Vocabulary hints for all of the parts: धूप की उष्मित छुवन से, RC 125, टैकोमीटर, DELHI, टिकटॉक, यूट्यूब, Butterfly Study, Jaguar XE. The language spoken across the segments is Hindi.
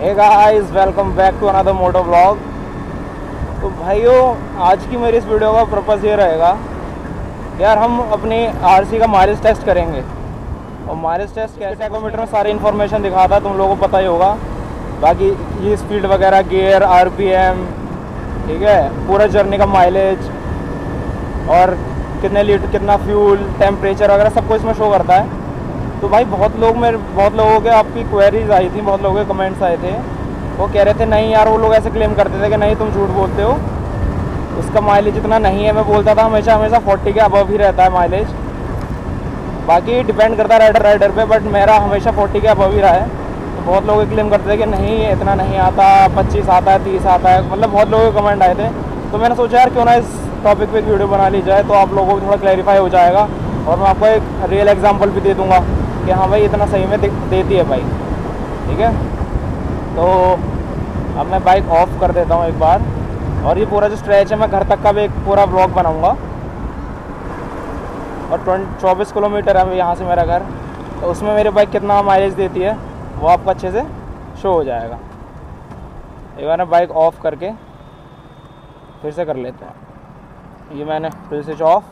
Hey guys, welcome back to another moto vlog. तो भाइयों, आज की मेरी इस वीडियो का पर्पज़ ये रहेगा यार, हम अपनी आरसी का माइलेज टेस्ट करेंगे। और माइलेज टेस्ट कैसे, टैकोमीटर में सारी इन्फॉर्मेशन दिखाता है, तुम लोगों को पता ही होगा। बाकी ये स्पीड वगैरह, गियर, आरपीएम, ठीक है, पूरा जर्नी का माइलेज और कितने लीटर, कितना फ्यूल, टेम्परेचर वगैरह सब कुछ इसमें शो करता है। तो भाई बहुत लोगों के आपकी क्वेरीज आई थी, बहुत लोगों के कमेंट्स आए थे। वो कह रहे थे नहीं यार, वो लोग ऐसे क्लेम करते थे कि नहीं तुम झूठ बोलते हो, उसका माइलेज इतना नहीं है। मैं बोलता था हमेशा 40 के अबव ही रहता है माइलेज। बाकी डिपेंड करता है राइडर पे, बट मेरा हमेशा 40 के अबव ही रहा है। तो बहुत लोग क्लेम करते थे कि नहीं इतना नहीं आता, 25 आता है, 30 आता है, मतलब बहुत लोगों के कमेंट आए थे। तो मैंने सोचा यार क्यों ना इस टॉपिक पर एक वीडियो बना ली जाए, तो आप लोगों को थोड़ा क्लैरिफाई हो जाएगा। और मैं आपको एक रियल एग्जाम्पल भी दे दूँगा कि हाँ भाई इतना सही में देती है बाइक, ठीक है। तो अब मैं बाइक ऑफ कर देता हूँ एक बार, और ये पूरा जो स्ट्रेच है मैं घर तक का भी एक पूरा ब्लॉग बनाऊँगा। और 24 किलोमीटर है यहाँ से मेरा घर, तो उसमें मेरी बाइक कितना माइलेज देती है वो आपको अच्छे से शो हो जाएगा। एक बार मैं बाइक ऑफ़ करके फिर से कर लेता हूँ। ये मैंने फिर स्विच ऑफ,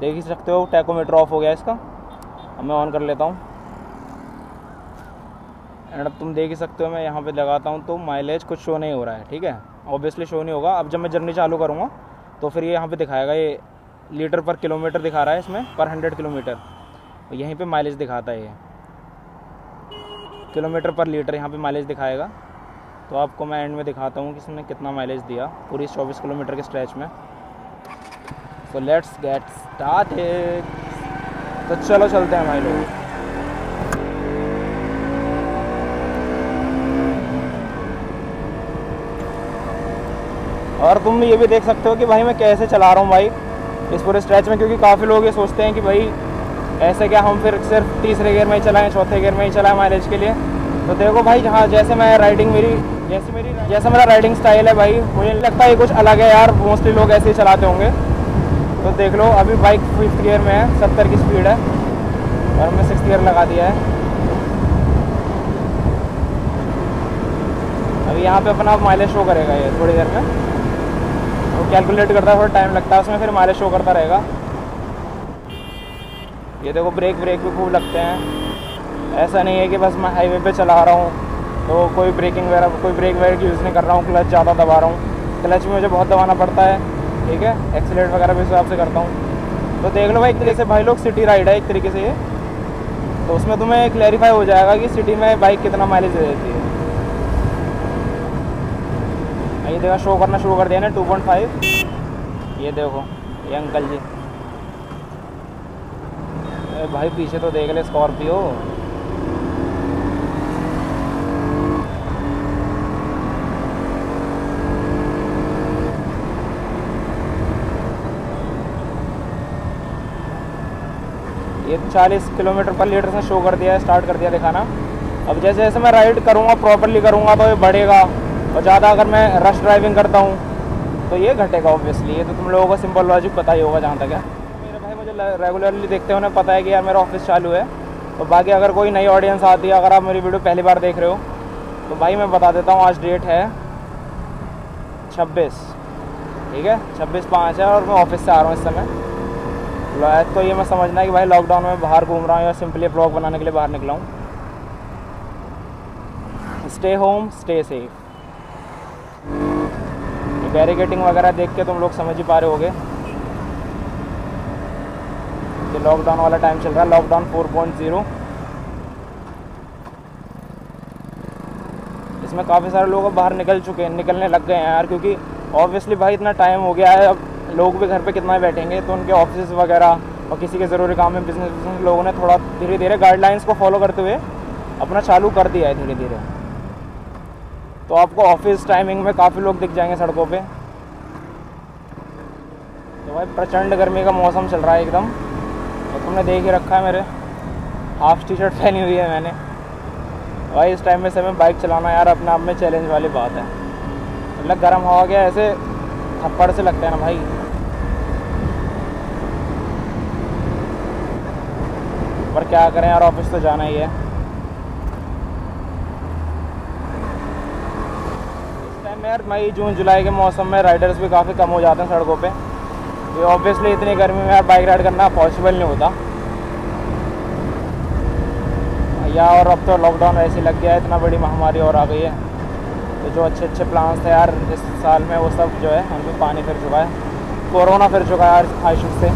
देख ही सकते हो टैकोमीटर ऑफ हो गया इसका। अब मैं ऑन कर लेता हूँ, एंड अब तुम देख ही सकते हो मैं यहाँ पे लगाता हूँ तो माइलेज कुछ शो नहीं हो रहा है, ठीक है, ऑब्वियसली शो नहीं होगा। अब जब मैं जर्नी चालू करूँगा तो फिर ये यहाँ पे दिखाएगा, ये लीटर पर किलोमीटर दिखा रहा है इसमें, पर 100 किलोमीटर यहीं पे माइलेज दिखाता है, ये किलोमीटर पर लीटर यहाँ पर माइलेज दिखाएगा। तो आपको मैं एंड में दिखाता हूँ कि इसने कितना माइलेज दिया पूरी 24 किलोमीटर के स्ट्रेच में। So let's get started. तो चलो चलते हैं भाई लोग। और तुम ये भी देख सकते हो कि भाई मैं कैसे चला रहा हूँ बाइक इस पूरे स्ट्रेच में, क्योंकि काफ़ी लोग ये सोचते हैं कि भाई ऐसे क्या, हम फिर सिर्फ तीसरे गियर में ही चलाएं, चौथे गियर में ही चलाएं माइलेज के लिए। तो देखो भाई, जहाँ जैसा मेरा राइडिंग स्टाइल है भाई, मुझे लगता है ये कुछ अलग है यार, मोस्टली लोग ऐसे ही चलाते होंगे। तो देख लो, अभी बाइक 5th गियर में है, 70 की स्पीड है, और हमने 6th गियर लगा दिया है। अभी यहाँ पर अपना माइलेज शो करेगा ये थोड़ी देर में, कैलकुलेट करता है, थोड़ा टाइम लगता है उसमें, फिर माइलेज शो करता रहेगा। ये देखो ब्रेक भी खूब लगते हैं। ऐसा नहीं है कि बस मैं हाईवे पे चला रहा हूँ तो कोई ब्रेक वगैरह यूज़ नहीं कर रहा हूँ, क्लच ज़्यादा दबा रहा हूँ, क्लच भी मुझे बहुत दबाना पड़ता है, ठीक है, एक्सीलेट वगैरह भी इस हिसाब से करता हूँ। तो देख लो भाई, एक तरीके से भाई लोग सिटी राइड है एक तरीके से ये, तो उसमें तुम्हें क्लैरिफाई हो जाएगा कि सिटी में बाइक कितना माइलेज दे देती है। ये देखो शो करना शुरू कर दिया ना 2.5। ये देखो ये अंकल जी, अरे भाई पीछे तो देख ले स्कॉर्पियो। ये 40 किलोमीटर पर लीटर से शो कर दिया है, स्टार्ट कर दिया दिखाना। अब जैसे जैसे मैं राइड करूँगा, प्रॉपरली करूँगा तो ये बढ़ेगा, और ज़्यादा अगर मैं रश ड्राइविंग करता हूँ तो ये घटेगा ऑब्वियसली। ये तो तुम लोगों को सिंपल लॉजिक पता ही होगा जहाँ तक है। मेरे भाई मुझे रेगुलरली देखते हो, उन्हें पता है कि यार मेरा ऑफिस चालू है। तो बाकी अगर कोई नई ऑडियंस आती है, अगर आप मेरी वीडियो पहली बार देख रहे हो तो भाई मैं बता देता हूँ, आज डेट है 26, ठीक है, 26/5 है, और मैं ऑफिस से आ रहा हूँ इस समय। तो ये मैं समझना है कि भाई लॉकडाउन में बाहर घूम रहा हूँ या सिंपली ब्लॉग बनाने के लिए बाहर निकला हूँ। Stay home, stay safe. Barricading वगैरह देख के तुम लोग समझ ही पा रहे होगे कि लॉकडाउन वाला टाइम चल रहा है, लॉकडाउन 4.0। इसमें काफ़ी सारे लोग बाहर निकलने लग गए हैं यार, क्योंकि ऑब्वियसली भाई इतना टाइम हो गया है, अब लोग भी घर पे कितना बैठेंगे। तो उनके ऑफिस वगैरह और किसी के ज़रूरी काम में बिजनेस लोगों ने थोड़ा धीरे धीरे गाइडलाइंस को फॉलो करते हुए अपना चालू कर दिया है धीरे धीरे। तो आपको ऑफिस टाइमिंग में काफ़ी लोग दिख जाएंगे सड़कों पे। तो भाई प्रचंड गर्मी का मौसम चल रहा है एकदम, तो तुमने देख ही रखा है मेरे हाफ टी शर्ट पहनी हुई है मैंने। भाई इस टाइम में से मैं बाइक चलाना यार अपने आप में चैलेंज वाली बात है, मतलब गर्म हवा गया ऐसे थप्पड़ से लगता है ना भाई। पर क्या करें यार, ऑफिस तो जाना ही है। में यार मई जून जुलाई के मौसम में राइडर्स भी काफ़ी कम हो जाते हैं सड़कों पे। ये ऑब्वियसली इतनी गर्मी में यार बाइक राइड करना पॉसिबल नहीं होता। या और अब तो लॉकडाउन ऐसे लग गया है, इतना बड़ी महामारी और आ गई है, तो जो अच्छे अच्छे प्लान्स थे यार इस साल में वो सब जो है उनमें पानी फिर चुका है, कोरोना फिर चुका है यार आयुष से।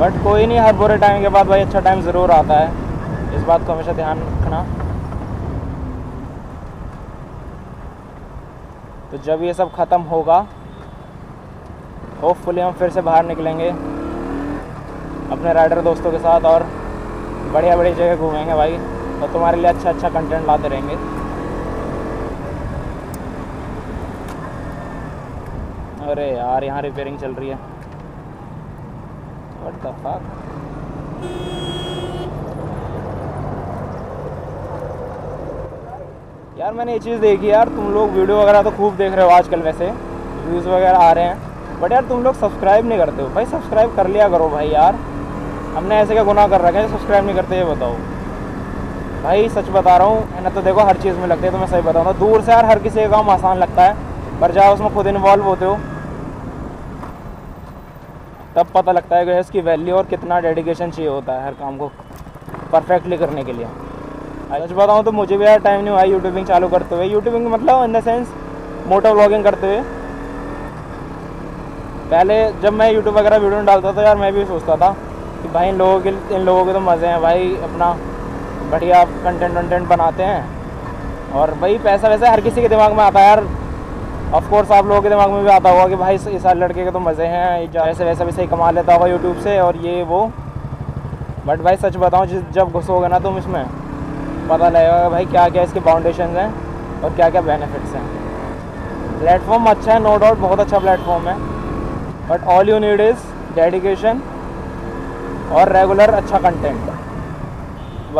बट कोई नहीं, हर बुरे टाइम के बाद भाई अच्छा टाइम ज़रूर आता है, इस बात को हमेशा ध्यान रखना। तो जब ये सब ख़त्म होगा होपफुली हम फिर से बाहर निकलेंगे अपने राइडर दोस्तों के साथ और बढ़िया बढ़िया जगह घूमेंगे भाई, तो तुम्हारे लिए अच्छा अच्छा कंटेंट लाते रहेंगे। अरे यार यहाँ रिपेयरिंग चल रही है, यार मैंने ये चीज़ देखी यार, तुम लोग वीडियो वगैरह तो खूब देख रहे हो आजकल, वैसे व्यूज़ वगैरह आ रहे हैं, बट यार तुम लोग सब्सक्राइब नहीं करते हो। भाई सब्सक्राइब कर लिया करो भाई, यार हमने ऐसे क्या गुनाह कर रखा है सब्सक्राइब नहीं करते, ये बताओ भाई, सच बता रहा हूँ है ना। तो देखो हर चीज़ में लगती है, तो मैं सही बताऊँ तो दूर से यार हर किसी का काम आसान लगता है, पर जाओ उसमें खुद इन्वॉल्व होते हो तब पता लगता है कि इसकी वैल्यू और कितना डेडिकेशन चाहिए होता है हर काम को परफेक्टली करने के लिए। सच बताऊँ तो मुझे भी यार टाइम नहीं हुआ यूट्यूबिंग चालू करते हुए, यूट्यूबिंग मतलब in the sense moto vlogging करते हुए। पहले जब मैं यूट्यूब वगैरह वीडियो डालता था यार मैं भी सोचता था कि भाई इन लोगों के तो मज़े हैं भाई, अपना बढ़िया कंटेंट वंटेंट बनाते हैं और भाई पैसा वैसा हर किसी के दिमाग में आता है यार। ऑफकोर्स आप लोगों के दिमाग में भी आता होगा कि भाई इस लड़के के तो मज़े हैं, जैसे वैसा भी सही कमा लेता होगा यूट्यूब से और ये वो। बट भाई सच बताऊँ जब घुसोगे ना तुम इसमें पता लगेगा भाई क्या क्या इसके फाउंडेशन हैं और क्या क्या बेनिफिट्स हैं। प्लेटफॉर्म अच्छा है, नो डाउट बहुत अच्छा प्लेटफॉर्म है, but all you need is dedication और रेगुलर अच्छा कंटेंट,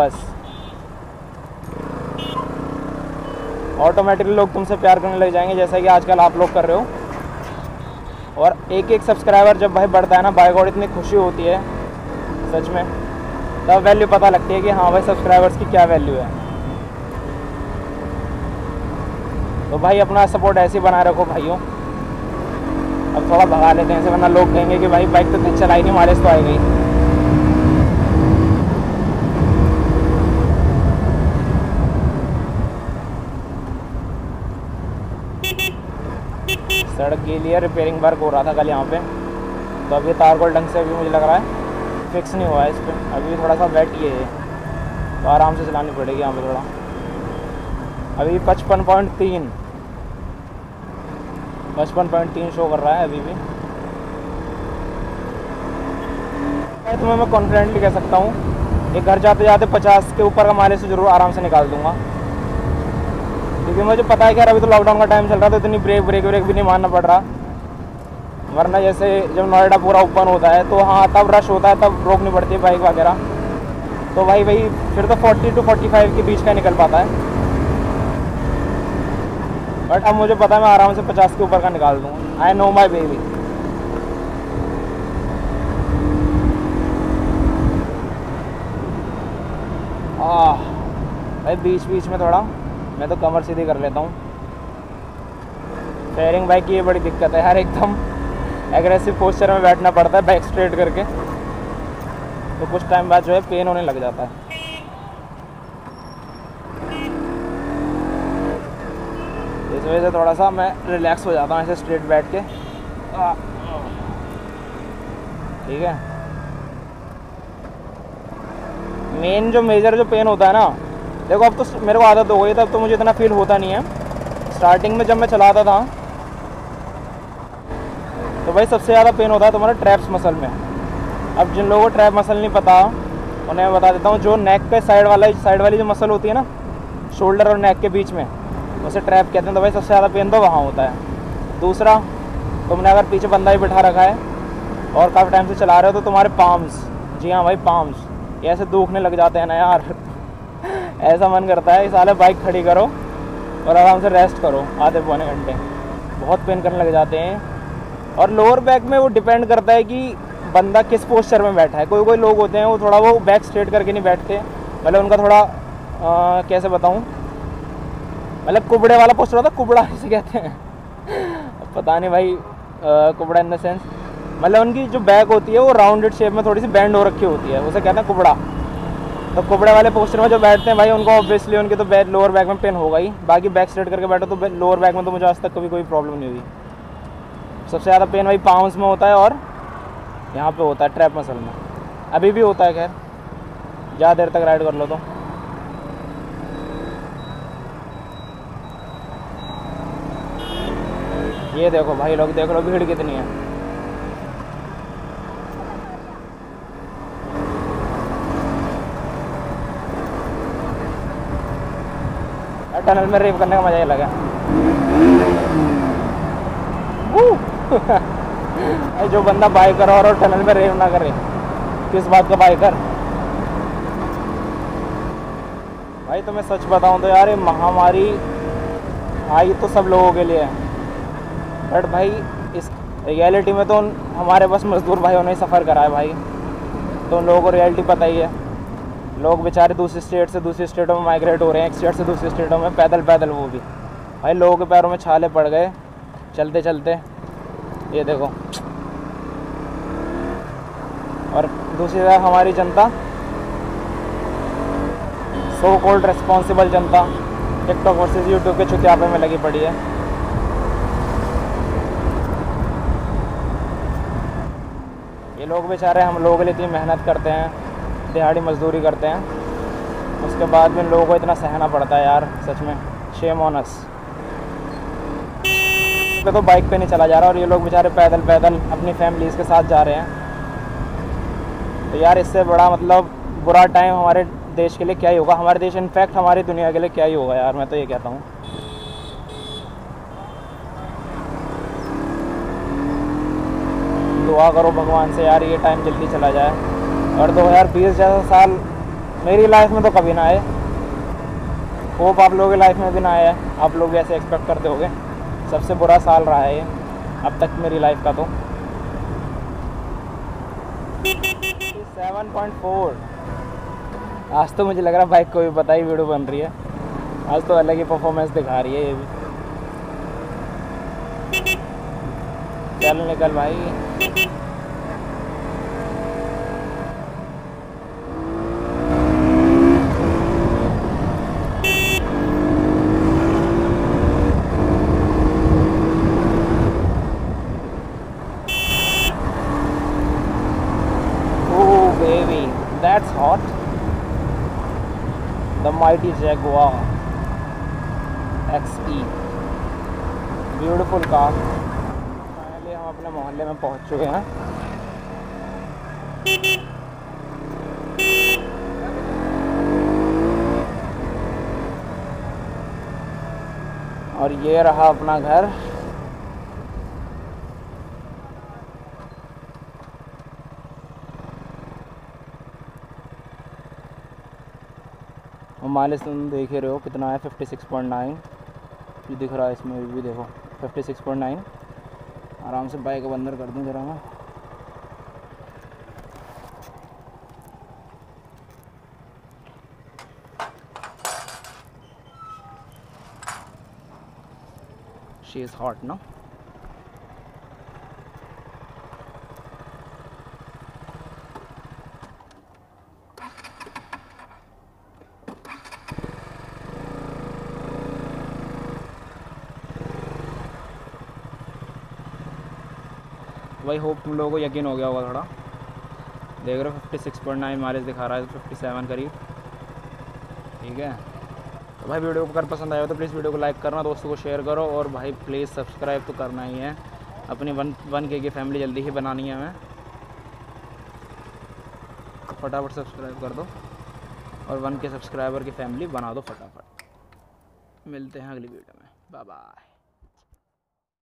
बस ऑटोमेटिकली लोग तुमसे प्यार करने लग जाएंगे जैसा कि आजकल आप लोग कर रहे हो। और एक एक सब्सक्राइबर जब भाई बढ़ता है ना भाई गॉड इतनी खुशी होती है सच में, तब वैल्यू पता लगती है कि हाँ भाई सब्सक्राइबर्स की क्या वैल्यू है। तो भाई अपना सपोर्ट ऐसे ही बनाए रखो भाइयों। अब थोड़ा भगा लेते हैं ऐसे, वरना लोग कहेंगे कि भाई बाइक तो चलाई नहीं, मालिश तो आई गई। सड़क के लिए रिपेयरिंग वर्क हो रहा था कल यहाँ पे, तो अभी तारकोल ढंग से अभी मुझे लग रहा है फिक्स नहीं हुआ है इस पर, अभी थोड़ा सा वेट ये है तो आराम से चलानी पड़ेगी यहाँ पे थोड़ा। अभी 55.3 शो कर रहा है अभी भी। तुम्हें मैं कॉन्फिडेंटली कह सकता हूँ ये घर जाते जाते 50 के ऊपर का माइलेज से ज़रूर आराम से निकाल दूँगा, क्योंकि मुझे पता है कि यार अभी तो लॉकडाउन का टाइम चल रहा है तो इतनी ब्रेक भी नहीं मारना पड़ रहा। वरना जैसे जब नोएडा पूरा ओपन होता है तो हाँ तब रश होता है, तब रोकनी पड़ती है बाइक वगैरह, तो भाई भाई फिर तो 40 to 45 के बीच का निकल पाता है। बट अब मुझे पता है मैं आराम से 50 के ऊपर का निकाल दूँगा। I know my baby. भाई बीच में थोड़ा मैं तो कमर सीधी कर लेता हूँ। फेयरिंग बाइक की ये बड़ी दिक्कत है यार, एकदम एग्रेसिव पोस्चर में बैठना पड़ता है बाइक स्ट्रेट करके, तो कुछ टाइम बाद जो है पेन होने लग जाता है। इस वजह से थोड़ा सा मैं रिलैक्स हो जाता हूँ ऐसे स्ट्रेट बैठ के, ठीक है। मेन जो मेजर जो पेन होता है ना, देखो अब तो मेरे को आदत हो गई था, अब तो मुझे इतना फील होता नहीं है। स्टार्टिंग में जब मैं चलाता था तो भाई सबसे ज़्यादा पेन होता है तुम्हारे ट्रैप्स मसल में। अब जिन लोगों को ट्रैप मसल नहीं पता उन्हें मैं बता देता हूँ, जो नेक के साइड वाली जो मसल होती है ना, शोल्डर और नेक के बीच में, उसे ट्रैप कहते हैं। तो भाई सबसे ज़्यादा पेन तो वहाँ होता है। दूसरा, तुमने अगर पीछे बंदा ही बिठा रखा है और काफ़ी टाइम से चला रहे हो तो तुम्हारे पाम्स, जी हाँ भाई पाम्स, ये ऐसे दुखने लग जाते हैं ना यार, ऐसा मन करता है साले बाइक खड़ी करो और आराम से रेस्ट करो आधे पौने घंटे, बहुत पेन करने लग जाते हैं। और लोअर बैक में वो डिपेंड करता है कि बंदा किस पोस्चर में बैठा है। कोई लोग होते हैं वो थोड़ा बैक स्ट्रेट करके नहीं बैठते, मतलब उनका थोड़ा कैसे बताऊँ, मतलब कुबड़े वाला पोस्टर होता है, कुबड़ा जिसे कहते हैं पता नहीं भाई, कुबड़ा इन द सेंस मतलब उनकी जो बैक होती है वो राउंडेड शेप में थोड़ी सी बैंड हो रखी होती है, उसे कहते हैं कुबड़ा। तो कुबड़े वाले पोस्टर में जो बैठते हैं भाई उनको ऑब्वियसली उनके तो बैक, लोअर बैक में पेन होगा ही, बाकी बैक स्ट्रेट करके बैठो तो लोअर बैक में तो मुझे आज तक कभी कोई प्रॉब्लम नहीं हुई। सबसे ज़्यादा पेन भाई पाउंस में होता है और यहाँ पे होता है ट्रैप मसल में, अभी भी होता है। खैर ज़्यादा देर तक राइड कर लो तो ये देखो भाई लोग, देख लो भीड़ कितनी है। टनल में रेप करने का मजा ही लगा जो बंदा बाइकर और टनल में रेप ना करे किस बात का बाइकर। भाई तो मैं सच बताऊं तो यार ये महामारी आई तो सब लोगों के लिए है, बट भाई इस रियलिटी में तो हमारे बस मजदूर भाइयों ने सफ़र करा है भाई, तो उन लोगों को रियलिटी पता ही है। लोग बेचारे दूसरे स्टेट से दूसरी स्टेटों में माइग्रेट हो रहे हैं, एक स्टेट से दूसरी स्टेटों में पैदल पैदल, वो भी भाई लोगों के पैरों में छाले पड़ गए चलते चलते। ये देखो, और दूसरी तरफ हमारी जनता, सो कॉल्ड रिस्पॉन्सिबल जनता, टिकटॉक वर्सेस यूट्यूब के चुत्यापे में लगी पड़ी है। लोग बेचारे हम लोगों के लिए इतनी मेहनत करते हैं, दिहाड़ी मजदूरी करते हैं, उसके बाद भी लोगों को इतना सहना पड़ता है यार, सच में शेम ऑन अस। तो बाइक पे नहीं चला जा रहा और ये लोग बेचारे पैदल पैदल अपनी फैमिलीज़ के साथ जा रहे हैं, तो यार इससे बड़ा मतलब बुरा टाइम हमारे देश के लिए क्या ही होगा, हमारे देश इनफैक्ट हमारी दुनिया के लिए क्या ही होगा यार, मैं तो ये कहता हूँ। दुआ करो भगवान से यार ये टाइम जल्दी चला जाए और 2020 जैसा साल मेरी लाइफ में तो कभी ना आए, होप आप लोगों की लाइफ में भी ना आया, आप लोग ऐसे एक्सपेक्ट करते होगे। सबसे बुरा साल रहा है ये अब तक मेरी लाइफ का। तो 7.4 आज तो मुझे लग रहा है बाइक को भी पता ही वीडियो बन रही है, आज तो अलग ही परफॉर्मेंस दिखा रही है ये भी। चल निकल भाई, That's hot. The mighty Jaguar XE, beautiful car. Finally हम अपने मोहल्ले में पहुँच चुके हैं। और ये रहा अपना घर। माइलेज तुम देख ही रहे हो कितना है, 56.9 दिख रहा है, इसमें भी देखो 56.9। आराम से बाइक अंदर कर दूँ जरा मैं। शी इज़ हॉट ना। भाई होप तुम लोगों को यकीन हो गया होगा थोड़ा, देख रहे हो 56.9 माइलेज दिखा रहा है, 57 करीब, ठीक है। तो भाई वीडियो को अगर पसंद आया हो तो प्लीज़ वीडियो को लाइक करना, दोस्तों को शेयर करो, और भाई प्लीज़ सब्सक्राइब तो करना ही है, अपनी 1K की फैमिली जल्दी ही बनानी है हमें, फटाफट सब्सक्राइब कर दो और 1K सब्सक्राइबर की फैमिली बना दो फटाफट। मिलते हैं अगली वीडियो में, बाय बाय।